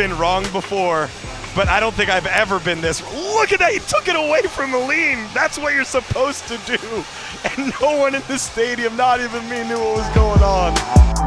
been wrong before, but I don't think I've ever been this. Look at that, he took it away from Aline. That's what you're supposed to do. And no one in the stadium, not even me, knew what was going on.